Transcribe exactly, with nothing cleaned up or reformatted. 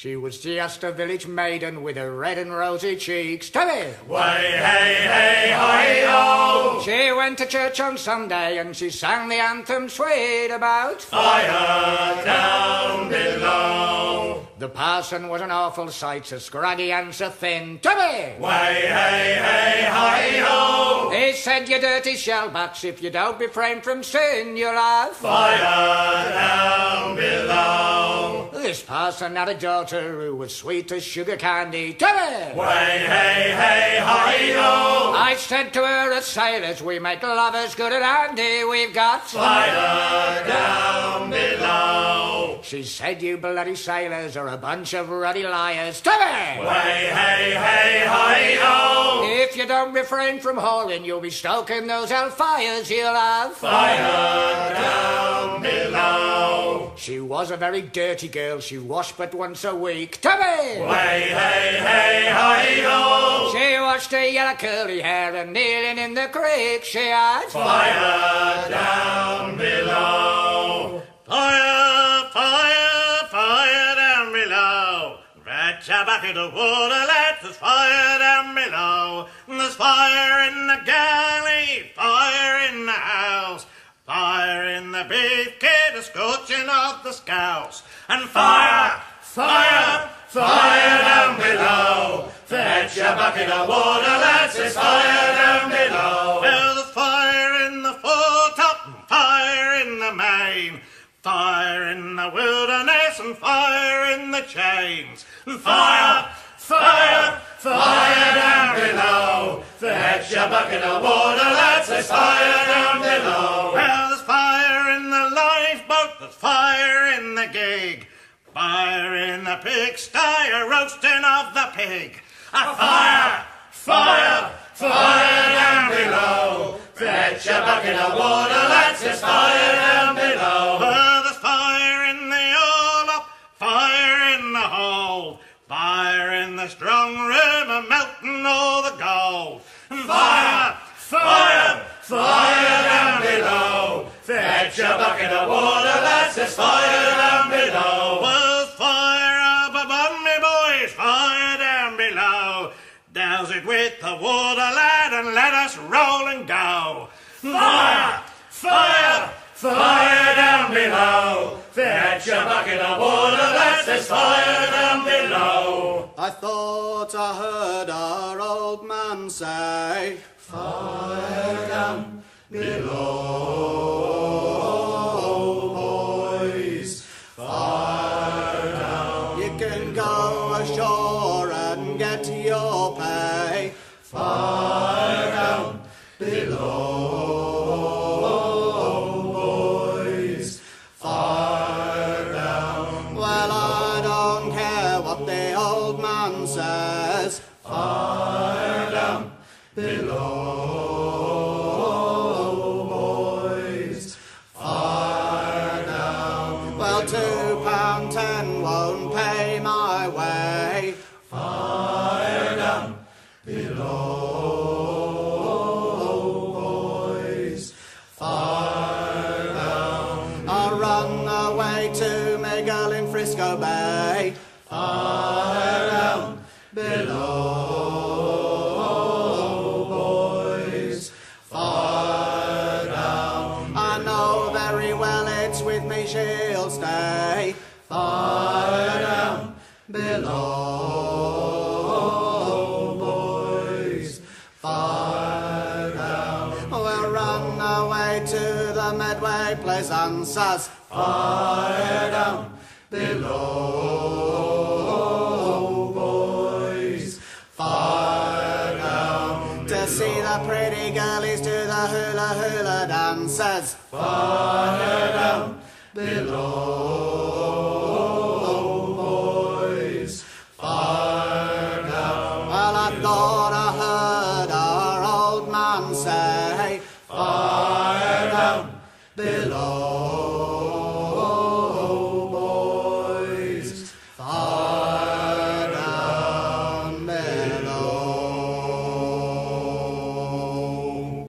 She was just a village maiden with her red and rosy cheeks. Tell me! Way, hey, hey, hi, oh! She went to church on Sunday and she sang the anthem sweet about fire down below. The parson was an awful sight, a scraggy and so thin. Tell me! Way, hey, hey, hi, oh! He said, you dirty shellbacks, if you don't refrain from sin, you'll have fire down below. This parson had a daughter who was sweet as sugar candy. Tell me! Way, hey, hey, hi-yo! I said to her, as sailors, we make lovers good and handy. We've got fire down below. She said, you bloody sailors are a bunch of ruddy liars. Tell me! Way, hey, hey, hi-yo! If you don't refrain from hauling, you'll be stoking those hellfires. You'll have fire down below. She was a very dirty girl. She washed but once a week. Tubby! Way, hey, hey, hi-ho! She washed her yellow curly hair and kneeling in the creek she had fire down below. Fire, fire, fire down below. Fetch a bucket of water, let there's fire down below. There's fire in the galley, fire in the house. Fire in the beef kit, a scorching of the scouse. And fire, fire, fire, fire down below. Fetch a bucket of water, lads, it's fire down below. Well, there's fire in the foretop, fire in the main. Fire in the wilderness and fire in the chains. And fire, fire, fire down below. Fetch a bucket of water, lads, there's fire down below. Well, there's fire in the lifeboat, there's fire in the gig. Fire in the pigsty, a roasting of the pig. A fire, fire, fire down below. Fetch a bucket of water, lads, there's fire down below. Well, there's fire in the all-up, fire in the hole. Fire in the strong room, a melting all the gold. Fire, fire, fire down below. Fetch a bucket of water, lads, there's fire down below. Well, fire up above me, boys, fire down below. Douse it with the water, lad, and let us roll and go. Fire, fire, fire down below. Fetch a bucket of water, lads, there's fire down below. I thought I heard our old man say, fire down below, boys, fire down below. You can go ashore and get your pay, fire down below. Fire down below, boys, fire down. Well, two pound ten won't pay my way. Fire down below, boys, fire down. I run away to my girl in Frisco Bay. Fire down below. She'll stay fire down below, boys, fire down. We'll run away to the Medway Plaisance, fire down below, boys, fire down. To see the pretty girlies do the hula hula dances, fire